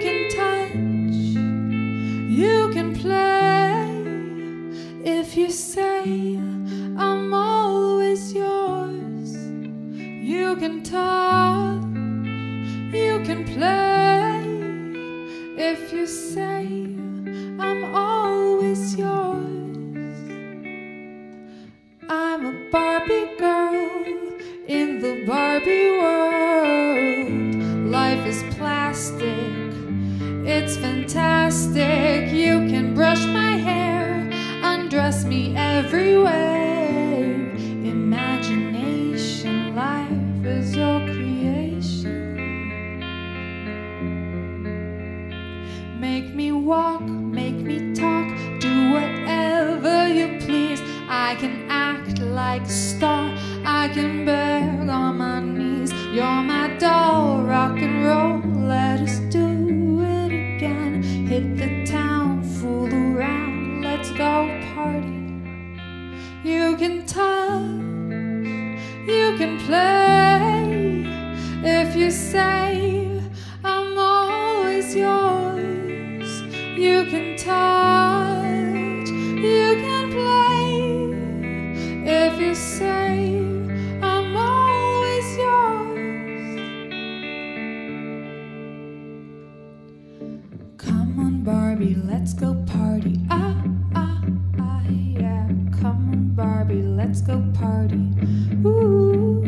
can touch, you can play. If you say I'm always yours, you can touch, you can play. If you say I'm always yours, I'm a Barbie girl in the Barbie world. Life is plastic, it's fantastic. You can brush my hair, undress me everywhere. Imagination, life is your creation. Make me walk, make me talk, do whatever you please. I can act like a star, I can beg on my knees. You're my doll, rock and roll, let us do it again. Hit the town, fool around, let's go party. You can touch, you can play. If you say I'm always yours, you can touch, you can play. If you say I'm always yours. Come on Barbie, let's go party. Ah, yeah. Come on Barbie, let's go party. Ooh.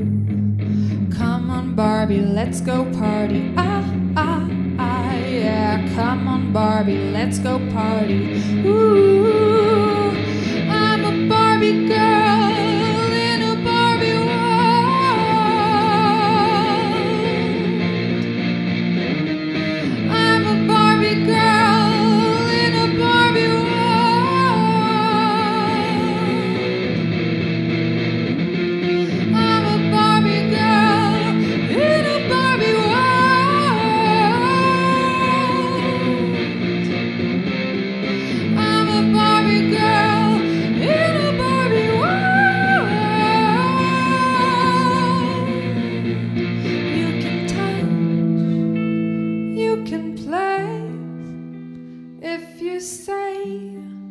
Come on Barbie, let's go party. Ah, yeah. Come on Barbie, let's go party. Ooh. I'm a Barbie girl. You can play if you say